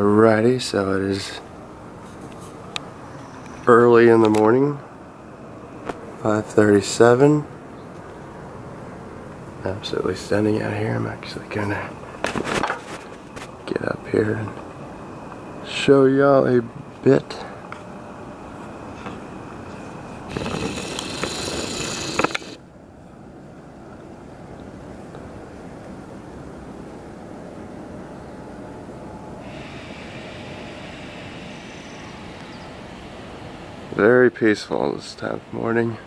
Alrighty, so it is early in the morning, 5:37. Absolutely stunning out here. I'm actually gonna get up here and show y'all a bit. Very peaceful this time of morning.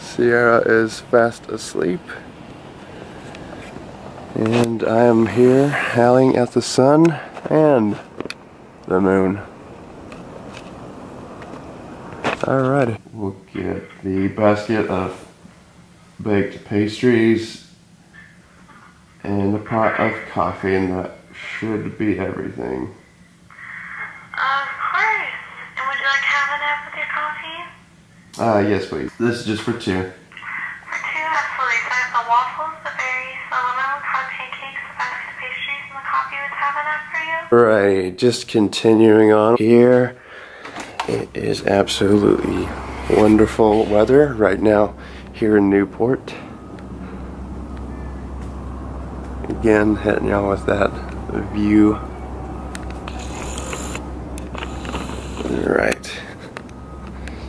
Sierra is fast asleep, and I am here howling at the sun and the moon. Alrighty. We'll get the basket of baked pastries and a pot of coffee, and that should be everything. Yes, please. This is just for two. For two, absolutely. So I have the waffles, the berries, the lemon conté cakes, the basket of pastries, and the coffee was having up for you. Right, just continuing on here. It is absolutely wonderful weather right now here in Newport. Again, hitting y'all with that view. Alright.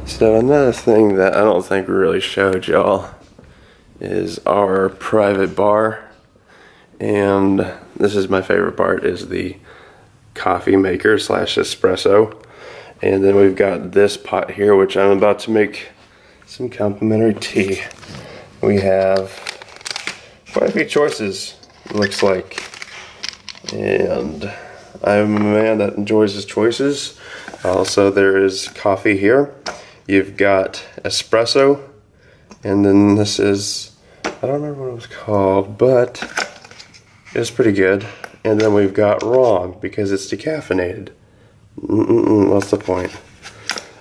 So another thing that I don't think we really showed y'all is our private bar, and this is my favorite part, is the coffee maker slash espresso. And then we've got this pot here, which I'm about to make some complimentary tea. We have quite a few choices, it looks like, and I'm a man that enjoys his choices. Also, there is coffee here. You've got espresso, and then this is, I don't remember what it was called, but it's pretty good. And then we've got wrong, because it's decaffeinated. What's the point?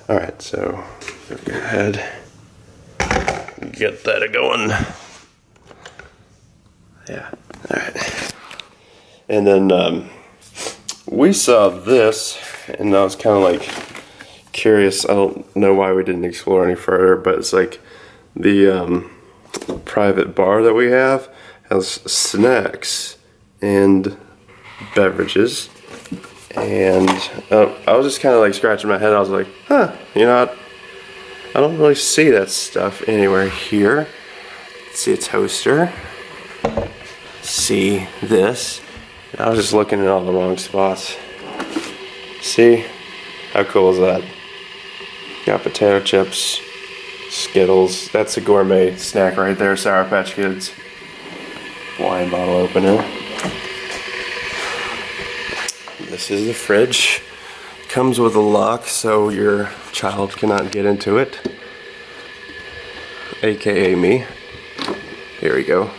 Alright, so go ahead, get that going. Yeah, alright. And then we saw this, and I was kind of like curious. I don't know why we didn't explore any further, but it's like the private bar that we have has snacks and beverages, and I was just kind of like scratching my head. I was like, huh, you know, I don't really see that stuff anywhere here. Let's see a toaster, see this. I was just looking in all the wrong spots. See, how cool is that? Got potato chips, Skittles. That's a gourmet snack right there. Sour Patch Kids. Wine bottle opener. This is the fridge. Comes with a lock, so your child cannot get into it. AKA me. Here we go.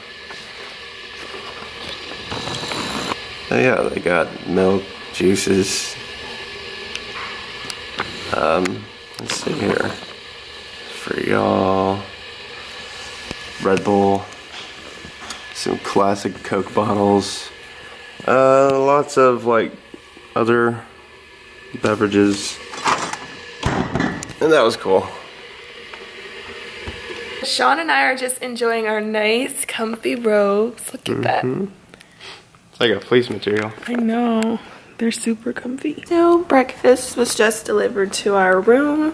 Oh yeah, they got milk, juices. Let's see here. For y'all, Red Bull, some classic Coke bottles, lots of like other beverages, and that was cool. Sean and I are just enjoying our nice comfy robes. Look at that. It's like a fleece material. I know. They're super comfy. So breakfast was just delivered to our room.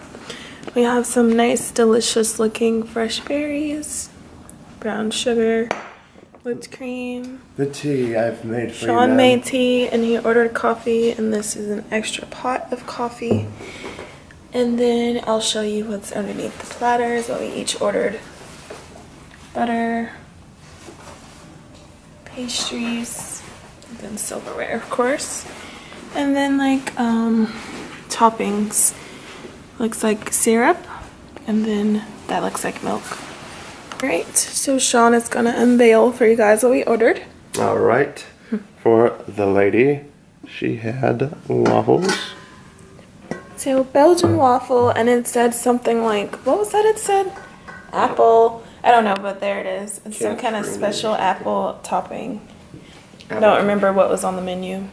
We have some nice, delicious looking fresh berries, brown sugar, whipped cream. The tea I've made for you. Sean made tea, and he ordered coffee, and this is an extra pot of coffee. And then I'll show you what's underneath the platters. What we each ordered. Butter, pastries, and then silverware, of course. And then like toppings, looks like syrup, and then that looks like milk. Right, so Sean is gonna unveil for you guys what we ordered. All right, for the lady, she had waffles. So Belgian waffle, and it said something like, what was that it said? Apple, I don't know, but there it is. It's some kind of special apple topping. I don't remember what was on the menu.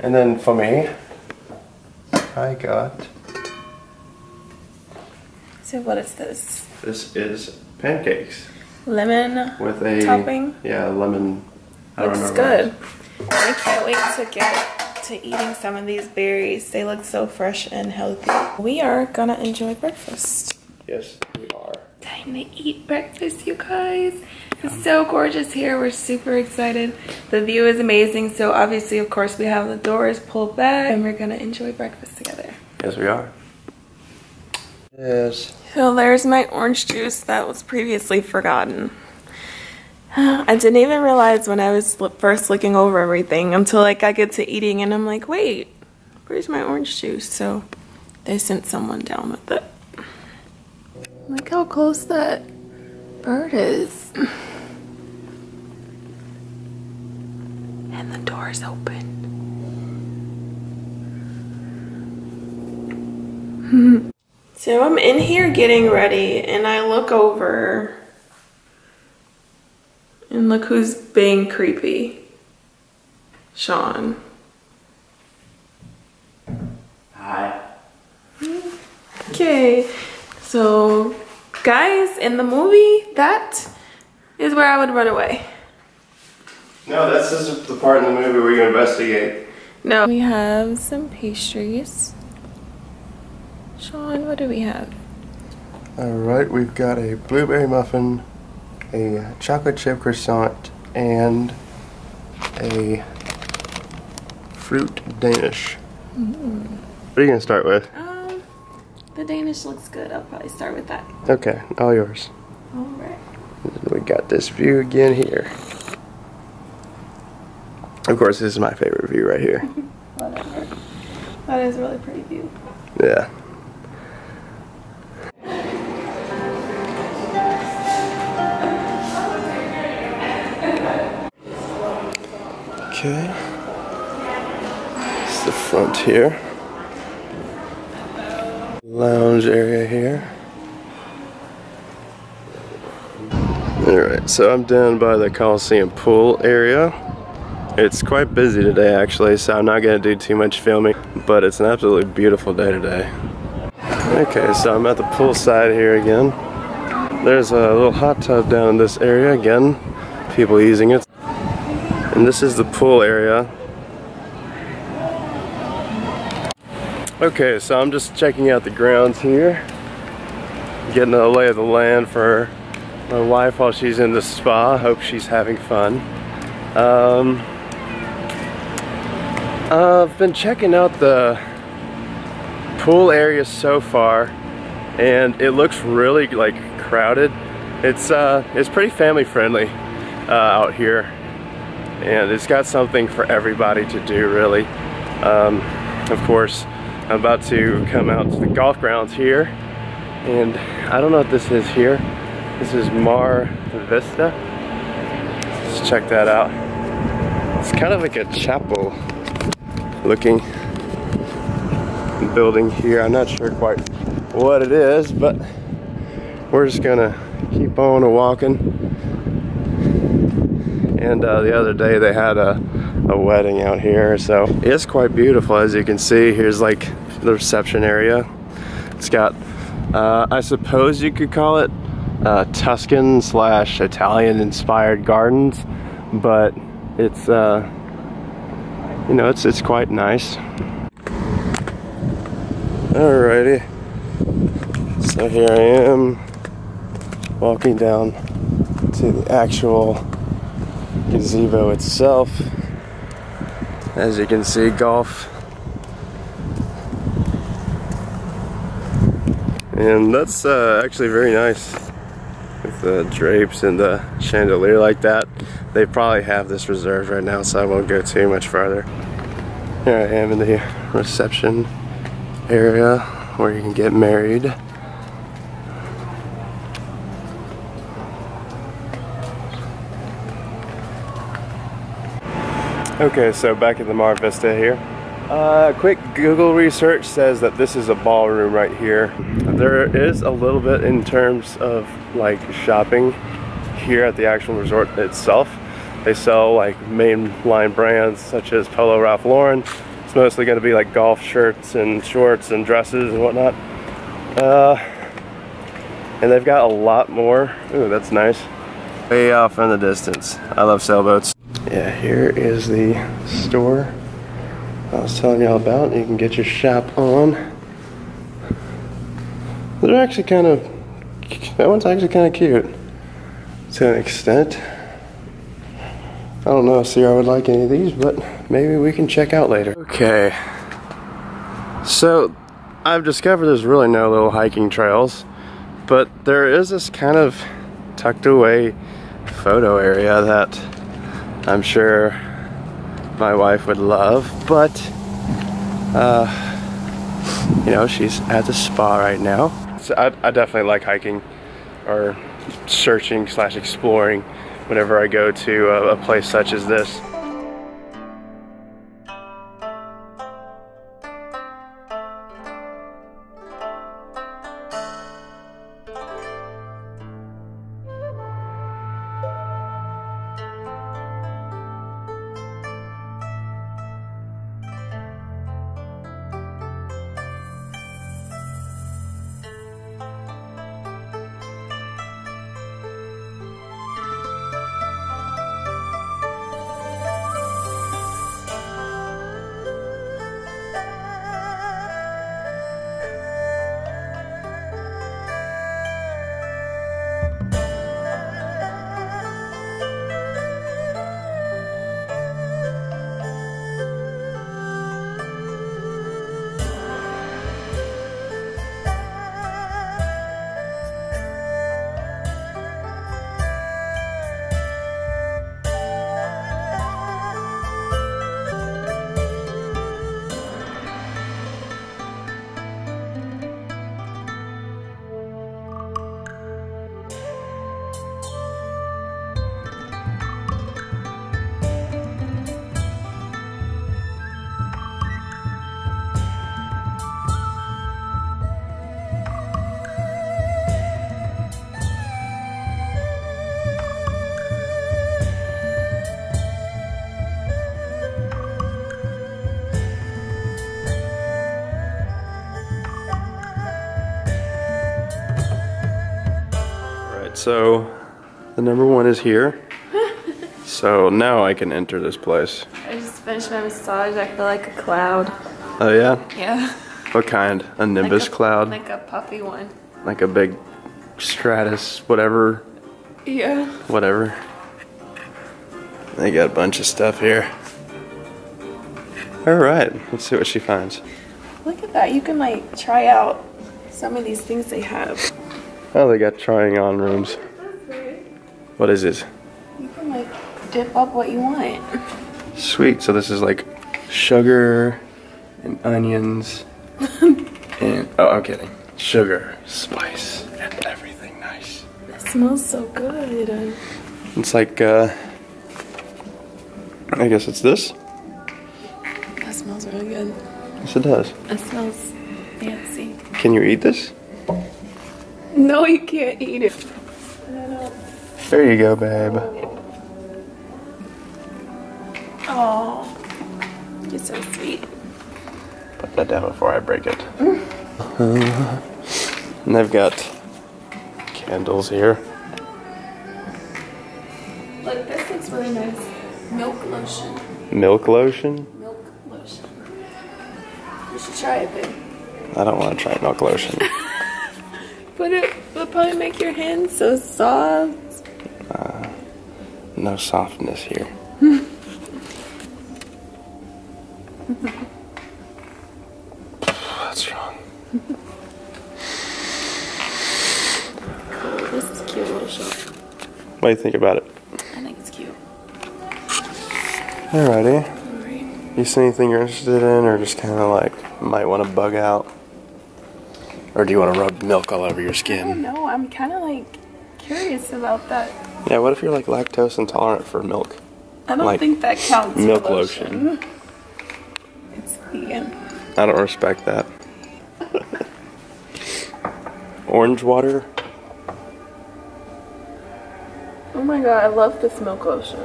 And then for me, I got... So what is this? This is pancakes. Lemon with a topping? Yeah, lemon. Looks good. I can't wait to get to eating some of these berries. They look so fresh and healthy. We are gonna enjoy breakfast. Yes, we are. Time to eat breakfast, you guys. It's so gorgeous here. We're super excited. The view is amazing. So obviously, of course, we have the doors pulled back and we're gonna enjoy breakfast together. Yes, we are. Yes. So there's my orange juice that was previously forgotten. I didn't even realize when I was first looking over everything until like I get to eating and I'm like, wait, where's my orange juice? So they sent someone down with it. Look how close that bird is. And the door's open. So I'm in here getting ready and I look over and look who's being creepy. Sean. Hi. Okay. So, guys, in the movie, that is where I would run away. No, that's just the part in the movie where you investigate. No. We have some pastries. Sean, what do we have? Alright, we've got a blueberry muffin, a chocolate chip croissant, and a fruit Danish. Mm. What are you going to start with? The Danish looks good. I'll probably start with that. Okay, all yours. All right. We got this view again here. Of course, this is my favorite view right here. Whatever. That is a really pretty view. Yeah. Okay. It's the front here. Lounge area here. Alright, so I'm down by the Coliseum Pool area. It's quite busy today actually, so I'm not going to do too much filming, but it's an absolutely beautiful day today. Okay, so I'm at the pool side here again. There's a little hot tub down in this area again, people using it. And this is the pool area. Okay, so I'm just checking out the grounds here, getting a lay of the land for my wife while she's in the spa. I hope she's having fun. I've been checking out the pool area so far, and it looks really like crowded. It's pretty family friendly out here, and it's got something for everybody to do really. Of course. I'm about to come out to the golf grounds here, and I don't know what this is here. This is Mar Vista. Let's check that out. It's kind of like a chapel looking building here. I'm not sure quite what it is, but we're just gonna keep on walking. And the other day they had a wedding out here, so it's quite beautiful. As you can see, here's like the reception area. It's got I suppose you could call it Tuscan / Italian inspired gardens, but it's you know, it's quite nice. Alrighty, so here I am walking down to the actual gazebo itself. As you can see, golf. And that's actually very nice. With the drapes and the chandelier like that. They probably have this reserved right now, so I won't go too much further. Here I am in the reception area where you can get married. Okay, so back at the Mar Vista here. Quick Google research says that this is a ballroom right here. There is a little bit in terms of like shopping here at the actual resort itself. They sell like mainline brands such as Polo Ralph Lauren. It's mostly going to be like golf shirts and shorts and dresses and whatnot. And they've got a lot more. Ooh, that's nice. Way off in the distance. I love sailboats. Yeah, here is the store I was telling y'all about. You can get your shop on. They're actually kind of, that one's actually kind of cute to an extent. I don't know if Sierra would like any of these, but maybe we can check out later. Okay, so I've discovered there's really no little hiking trails, but there is this kind of tucked away photo area that I'm sure my wife would love, but you know, she's at the spa right now. So I definitely like hiking or searching / exploring whenever I go to a place such as this. So the #1 is here. So now I can enter this place. I just finished my massage. I feel like a cloud. Oh yeah? Yeah. What kind? A nimbus cloud? Like a puffy one. Like a big stratus whatever? Yeah. Whatever. They got a bunch of stuff here. Alright, let's see what she finds. Look at that. You can like try out some of these things they have. Oh, they got trying on rooms. What is this? You can like dip up what you want. Sweet, so this is like sugar and onions and, oh, I'm kidding. Sugar, spice, and everything nice. That smells so good. It's like, I guess it's this. That smells really good. Yes, it does. It smells fancy. Can you eat this? No, you can't eat it. There you go, babe. Oh, you're so sweet. Put that down before I break it. And they've got candles here. Look, this looks really nice. Milk lotion. Milk lotion? Milk lotion. You should try it, babe. I don't want to try milk lotion. But it would probably make your hands so soft. No softness here. That's wrong. This is a cute little shop. What do you think about it? I think it's cute. Alrighty. Right. You see anything you're interested in, or just kind of like might want to bug out? Or do you want to rub milk all over your skin? I don't know. I'm kind of like curious about that. Yeah, what if you're like lactose intolerant for milk? I don't think that counts. Milk for lotion. It's vegan. I don't respect that. Orange water. Oh my god, I love this milk lotion.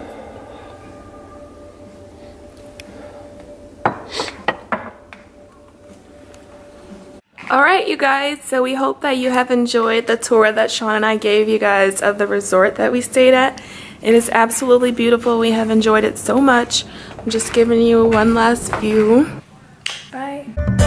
Alright you guys, so we hope that you have enjoyed the tour that Sean and I gave you guys of the resort that we stayed at. It is absolutely beautiful. We have enjoyed it so much. I'm just giving you one last view. Bye.